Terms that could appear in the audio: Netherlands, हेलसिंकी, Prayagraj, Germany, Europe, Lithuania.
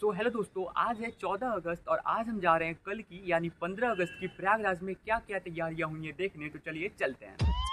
So hello दोस्तों, आज है 14 अगस्त और आज हम जा रहे हैं कल की यानी 15 अगस्त की प्रयागराज में क्या क्या तैयारियां हुई हैं देखने। तो चलिए चलते हैं।